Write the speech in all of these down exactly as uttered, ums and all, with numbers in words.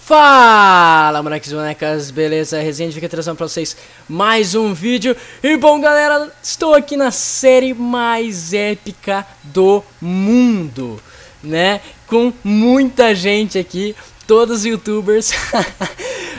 Fala, moleques e bonecas, beleza? Resenha fica trazendo pra vocês mais um vídeo. E bom, galera, estou aqui na série mais épica do mundo, né? Com muita gente aqui, todos os youtubers.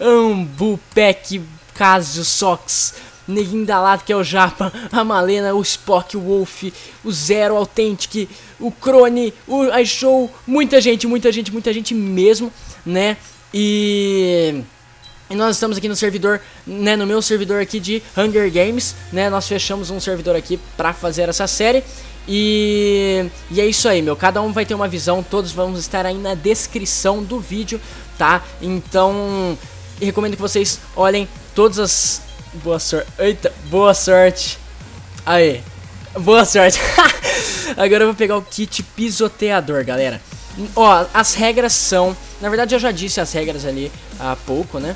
Ambu, Peck, Casio, Sox, Neguinho da Lata, que é o Japa, a Malena, o Spock, o Wolf, o Zero, o Authentic, o Crone, o iShow, muita gente, muita gente, muita gente mesmo, né? E... e nós estamos aqui no servidor, né, no meu servidor aqui de Hunger Games, né, nós fechamos um servidor aqui pra fazer essa série. E... e é isso aí, meu, cada um vai ter uma visão, todos vamos estar aí na descrição do vídeo, tá? Então, recomendo que vocês olhem todas as... Boa sorte, eita, boa sorte. Aí, boa sorte. Agora eu vou pegar o kit pisoteador, galera. Ó, as regras são... Na verdade eu já disse as regras ali há pouco, né?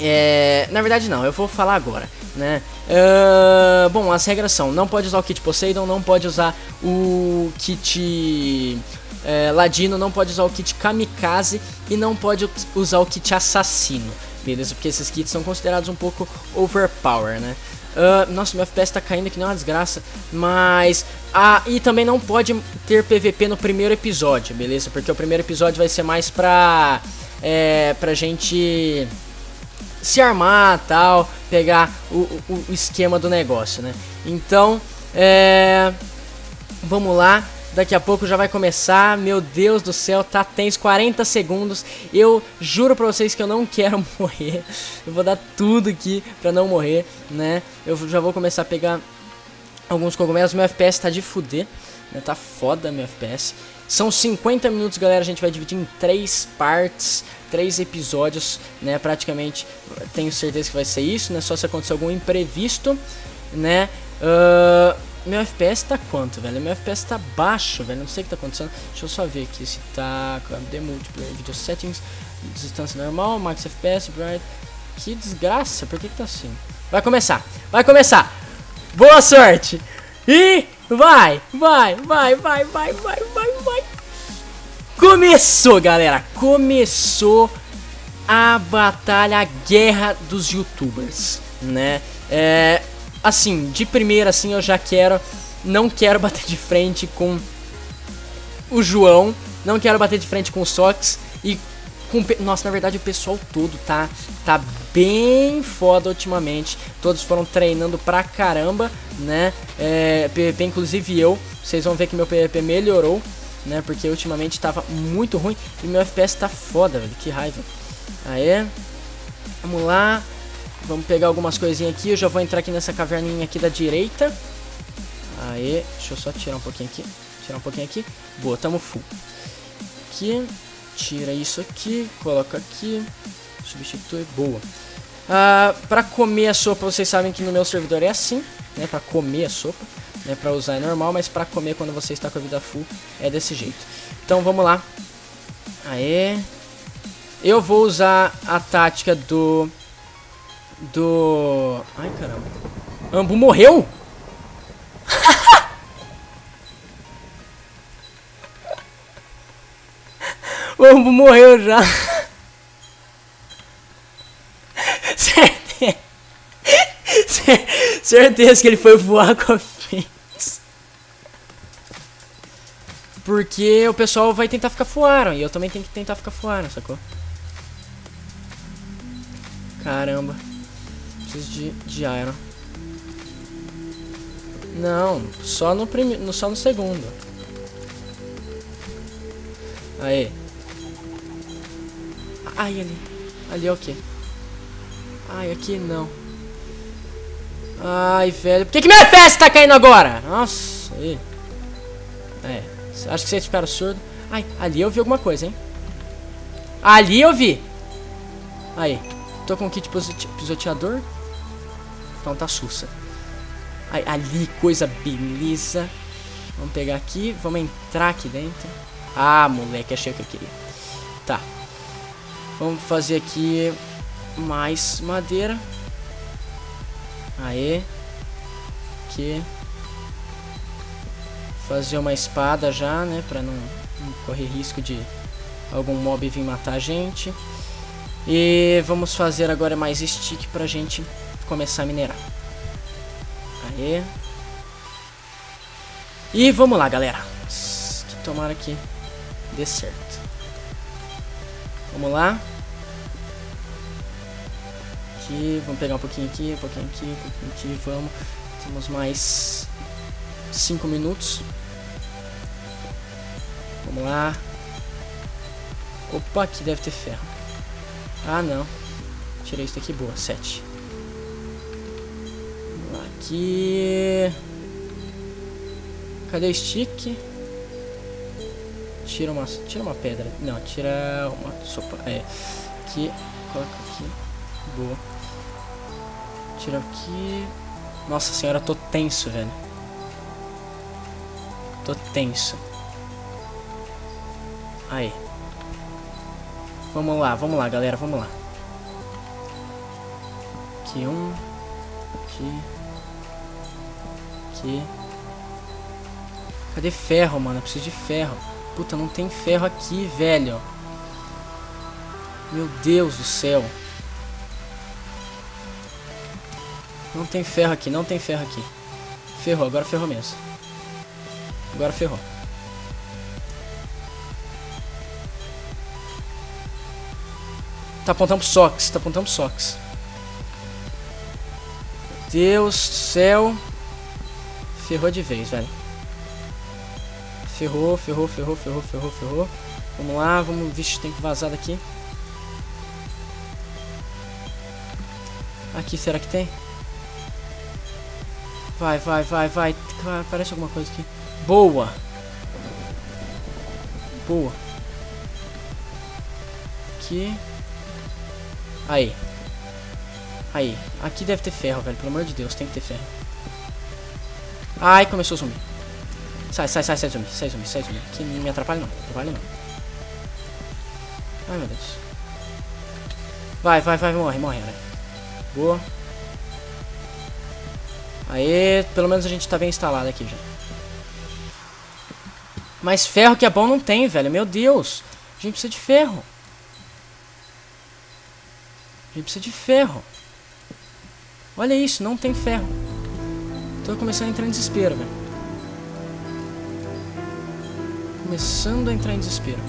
É... Na verdade não, eu vou falar agora, né? Uh... Bom, as regras são: não pode usar o kit Poseidon, não pode usar o kit é, Ladino, não pode usar o kit Kamikaze e não pode usar o kit Assassino, beleza? Porque esses kits são considerados um pouco overpower, né? Uh, nossa, meu F P S tá caindo que não é uma desgraça. Mas... Ah, e também não pode ter P V P no primeiro episódio, beleza? Porque o primeiro episódio vai ser mais pra... É... Pra gente... se armar, tal... Pegar o, o, o esquema do negócio, né? Então... É... Vamos lá... Daqui a pouco já vai começar, meu Deus do céu, tá tenso, quarenta segundos, eu juro pra vocês que eu não quero morrer, eu vou dar tudo aqui pra não morrer, né, eu já vou começar a pegar alguns cogumelos, meu F P S tá de fuder, né, tá foda meu F P S, são cinquenta minutos, galera, a gente vai dividir em três partes, três episódios, né, praticamente, tenho certeza que vai ser isso, né, só se acontecer algum imprevisto, né, ahn... Uh... Meu F P S tá quanto, velho? Meu F P S tá baixo, velho. Não sei o que tá acontecendo. Deixa eu só ver aqui se tá... The Multiplayer, Video Settings, distância normal, Max F P S, Bright... Que desgraça, por que que tá assim? Vai começar, vai começar! Boa sorte! E vai, vai, vai, vai, vai, vai, vai, vai! Começou, galera! Começou a batalha, a guerra dos youtubers, né? É... Assim, de primeira, assim, eu já quero... Não quero bater de frente com o João. Não quero bater de frente com o Sox. E com... Nossa, na verdade, o pessoal todo tá, tá bem foda ultimamente. Todos foram treinando pra caramba, né? É, P V P, inclusive eu. Vocês vão ver que meu P V P melhorou, né? Porque ultimamente tava muito ruim. E meu F P S tá foda, velho. Que raiva. Aê. Vamos lá. Vamos pegar algumas coisinhas aqui. Eu já vou entrar aqui nessa caverninha aqui da direita. Aê, deixa eu só tirar um pouquinho aqui. Tirar um pouquinho aqui. Boa, tamo full. Aqui, tira isso aqui, coloca aqui, substitui, boa. Ah, pra comer a sopa, vocês sabem que no meu servidor é assim, né? Pra comer a sopa, né? Pra usar é normal, mas pra comer quando você está com a vida full é desse jeito. Então vamos lá. Aê. Eu vou usar a tática do... Do... Ai, caramba. Ambu morreu? O Ambu morreu já. Certeza. Certeza que ele foi voar com a Fênix. Porque o pessoal vai tentar ficar fuaram. E eu também tenho que tentar ficar fuaram, sacou? Caramba. Preciso de, de iron. Não, só no primeiro, só no segundo. Aí. Ai, ali. Ali é o quê? Ai, aqui não. Ai, velho. Por que que minha F P S tá caindo agora? Nossa, aí. É. Acho que vocês ficaram surdos. Ai, ali eu vi alguma coisa, hein? Ali eu vi. Aí. Tô com o kit pisoteador. Então tá sussa. Ai, ali, coisa beleza. Vamos pegar aqui, vamos entrar aqui dentro. Ah, moleque, achei o que eu queria. Tá. Vamos fazer aqui mais madeira. Aê. aqui. Fazer uma espada já, né? Pra não, não correr risco de algum mob vir matar a gente. E vamos fazer agora mais stick pra gente começar a minerar. Aê. E vamos lá, galera. Que tomara que dê certo. Vamos lá. Aqui, vamos pegar um pouquinho aqui, um pouquinho aqui, um pouquinho aqui. Vamos. Temos mais cinco minutos. Vamos lá. Opa, aqui deve ter ferro. Ah, não. Tirei isso daqui, boa. sete. Vamos lá, aqui. Cadê o stick? Tira uma, tira uma pedra. Não, tira uma sopa. É. Aqui, coloca aqui. Boa. Tira aqui. Nossa senhora, eu tô tenso, velho. Tô tenso. Aí. Vamos lá, vamos lá, galera, vamos lá. Aqui um. Aqui. Aqui. Cadê ferro, mano? Eu preciso de ferro. Puta, não tem ferro aqui, velho. Meu Deus do céu. Não tem ferro aqui, não tem ferro aqui. Ferrou, agora ferrou mesmo. Agora ferrou. Tá apontando pro Sox, tá apontando pro Sox. Meu Deus do céu. Ferrou de vez, velho. Ferrou, ferrou, ferrou, ferrou, ferrou, ferrou. Vamos lá, vamos... Vixe, tem que vazar daqui. Aqui, será que tem? Vai, vai, vai, vai. Aparece alguma coisa aqui. Boa! Boa. Aqui. Aí. Aí. Aqui deve ter ferro, velho. Pelo amor de Deus, tem que ter ferro. Ai, começou a zumbi. Sai, sai, sai, sai, zumbi. Sai, zumbi, sai, zumbi. Que não me atrapalha, não. Me atrapalha, não. Ai, meu Deus. Vai, vai, vai. Morre, morre, velho. Boa. Aê, pelo menos a gente tá bem instalado aqui já. Mas ferro que é bom não tem, velho. Meu Deus. A gente precisa de ferro. A gente precisa de ferro. Olha isso, não tem ferro. Tô começando a entrar em desespero, velho. Começando a entrar em desespero.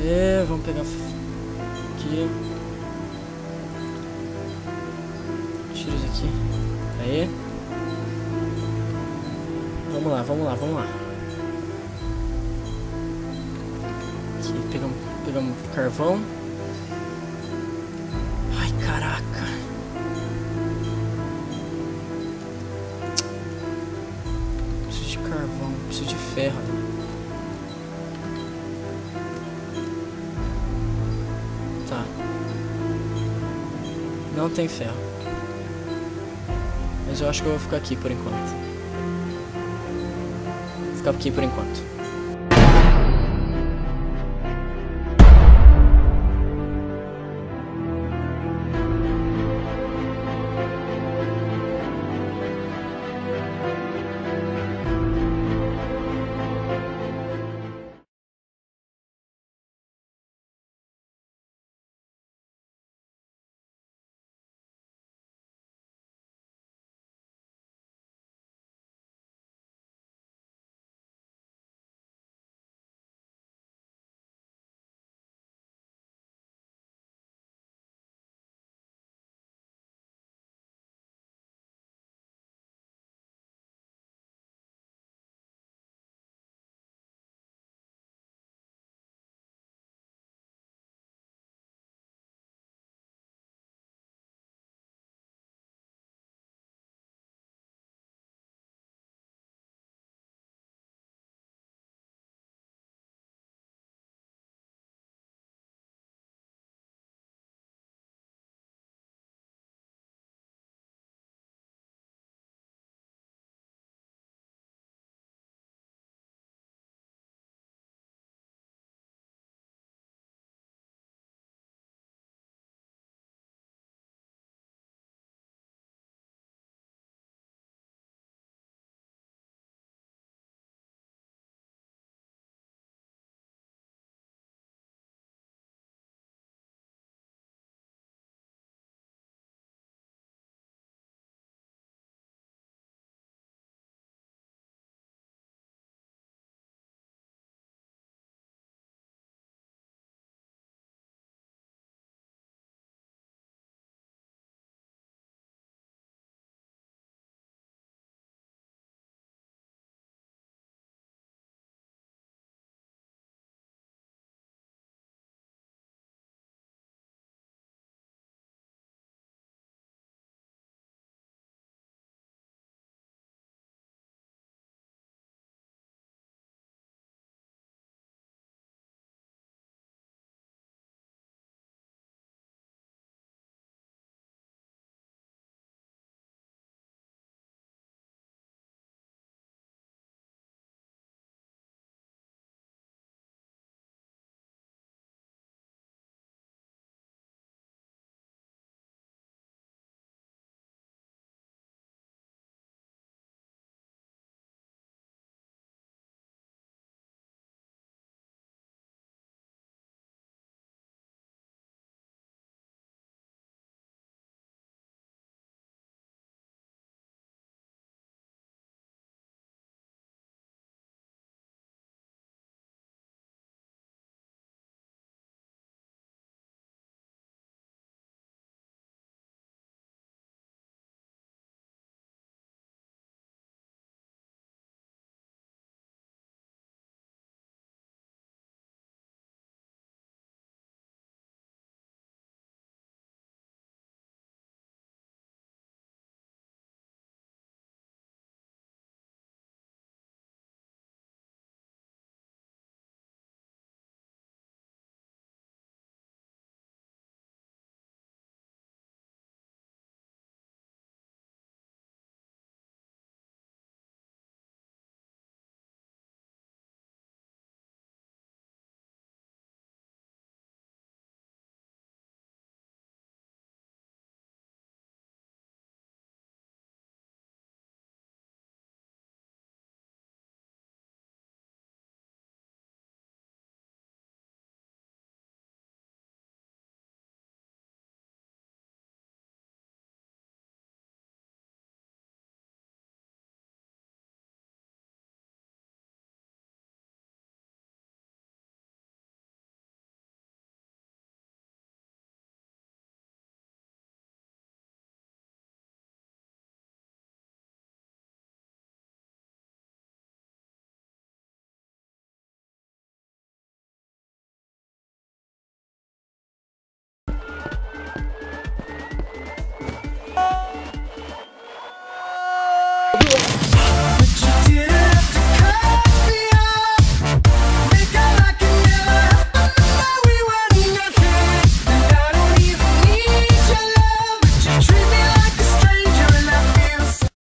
Aê, vamos pegar aqui. Aqui. Aí. Vamos lá, vamos lá, vamos lá. Aqui, pegamos, pegamos carvão. Ai, caraca. Preciso de carvão, preciso de ferro. Tá. Não tem ferro. Mas eu acho que eu vou ficar aqui por enquanto. Vou ficar aqui por enquanto.